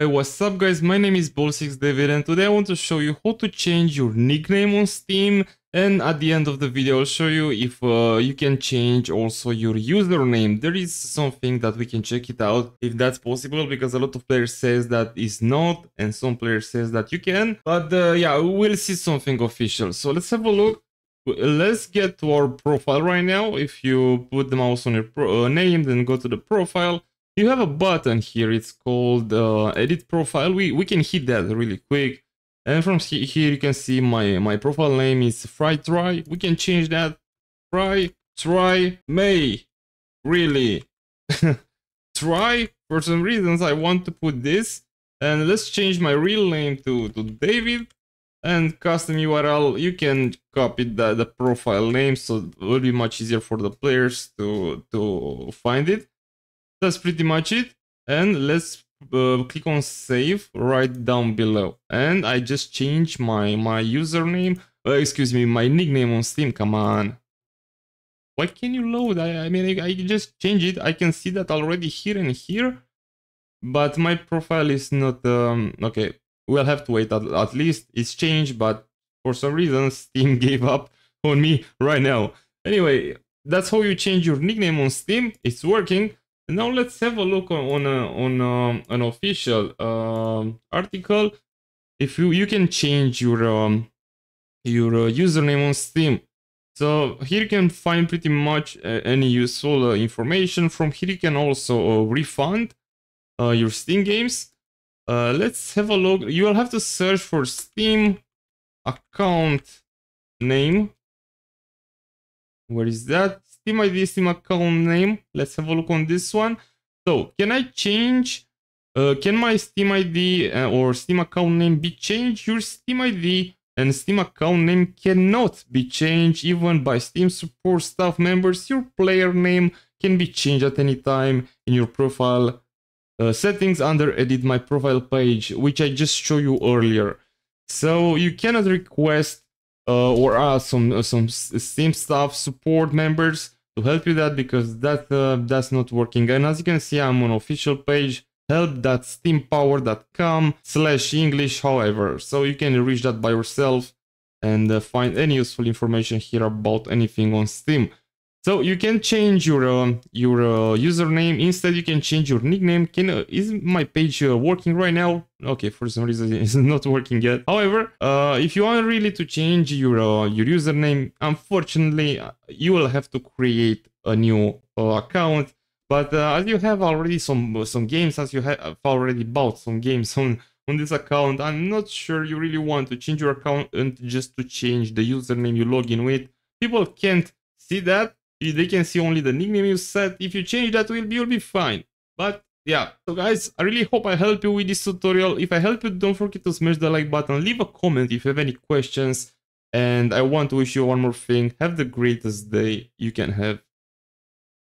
Hey, what's up guys, my name is Ball6David and today I want to show you how to change your nickname on Steam, and at the end of the video I'll show you if you can change also your username. There is something that we can check it out if that's possible, because a lot of players says that is not and some players says that you can, but yeah, we'll see something official. So let's have a look. Let's get to our profile right now. If you put the mouse on your name, then go to the profile. You have a button here, it's called edit profile. We can hit that really quick, and from here you can see my profile name is FryTry. We can change that FryTry May, really. Try, for some reasons I want to put this, and let's change my real name to David, and custom URL, you can copy the profile name, so it will be much easier for the players to find it. That's pretty much it, and let's click on save right down below, and I just changed my username, excuse me, my nickname on Steam. Come on, why can you load? I mean I just changed it. I can see that already here and here, but my profile is not okay, we'll have to wait. At least it's changed, but for some reason Steam gave up on me right now. Anyway, that's how you change your nickname on Steam. It's working. Now let's have a look on an official article if you can change your username on Steam. So here you can find pretty much any useful information. From here you can also refund your Steam games. Let's have a look. You will have to search for Steam account name. Where is that? Steam ID, Steam account name. Let's have a look on this one. So can I change, can my Steam ID or Steam account name be changed? Your Steam ID and Steam account name cannot be changed even by Steam support staff members. Your player name can be changed at any time in your profile settings under edit my profile page, which I just showed you earlier. So you cannot request or ask some Steam staff support members to help you that, because that's not working. And as you can see, I'm on official page help.steampower.com/English, however, so you can reach that by yourself and find any useful information here about anything on Steam. So you can change your username. Instead you can change your nickname. Is my page working right now? Okay, for some reason it's not working yet. However, if you want really to change your username, unfortunately you will have to create a new account. But as you have already some games, as you have already bought some games on this account, I'm not sure you really want to change your account and just to change the username you log in with. People can't see that. They can see only the nickname you set. If you change that, you'll be fine. But yeah, so guys, I really hope I helped you with this tutorial. If I helped you, don't forget to smash the like button, leave a comment if you have any questions, and I want to wish you one more thing: have the greatest day you can have.